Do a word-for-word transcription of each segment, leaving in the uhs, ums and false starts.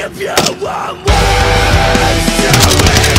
If you want words, do it.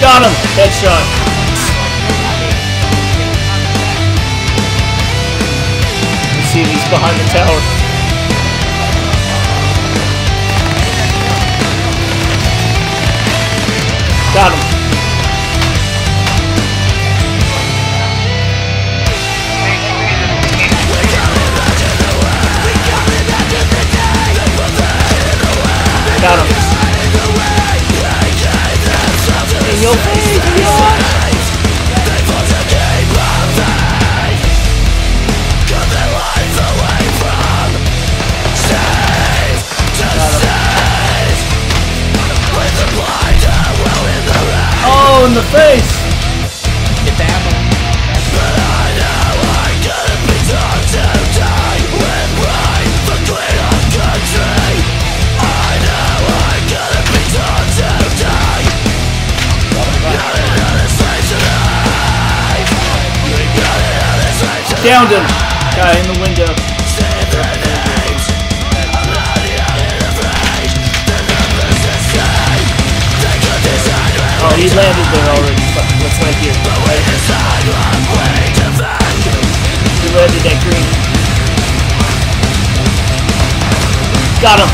Got him! Headshot. You see, he's behind the tower. Got him. Got him. In your face, Leon. Oh, in the face. Downed him! Guy in the window. Oh, he landed there already. But let's land here. He landed at green. Got him!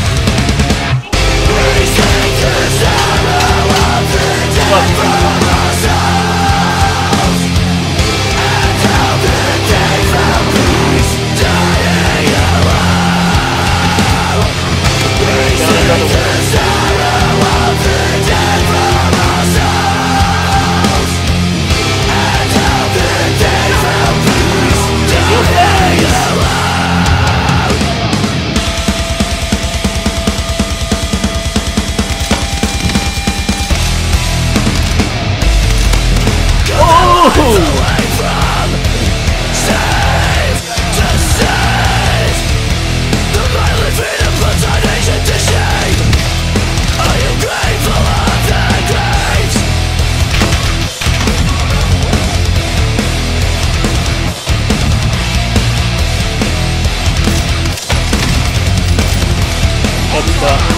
Fuck.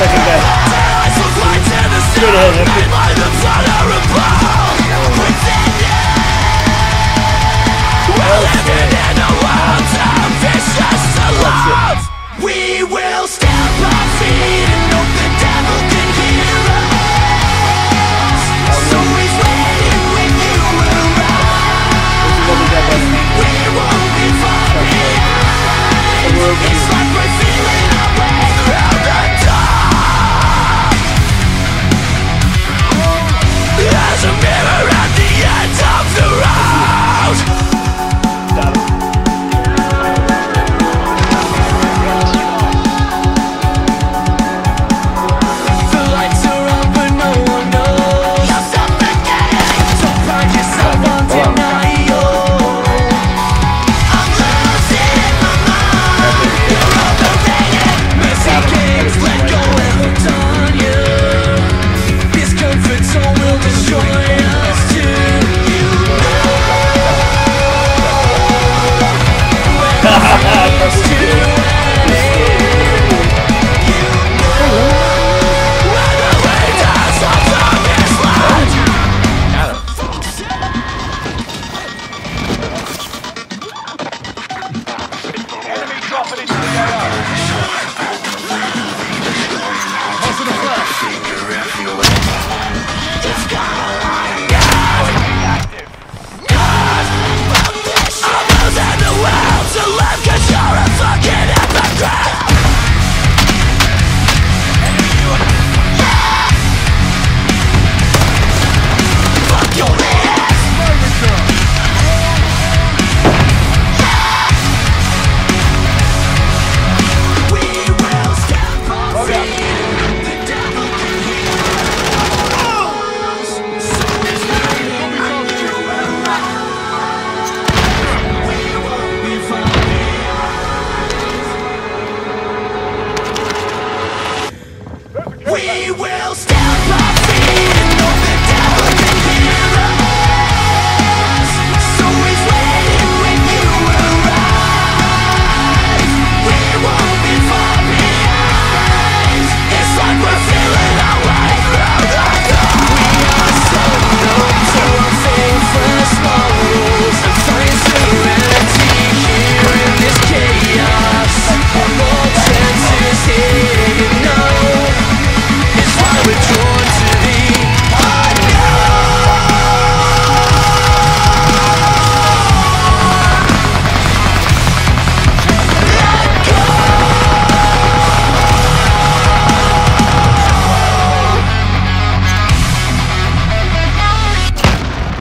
Second guy. Straight ahead.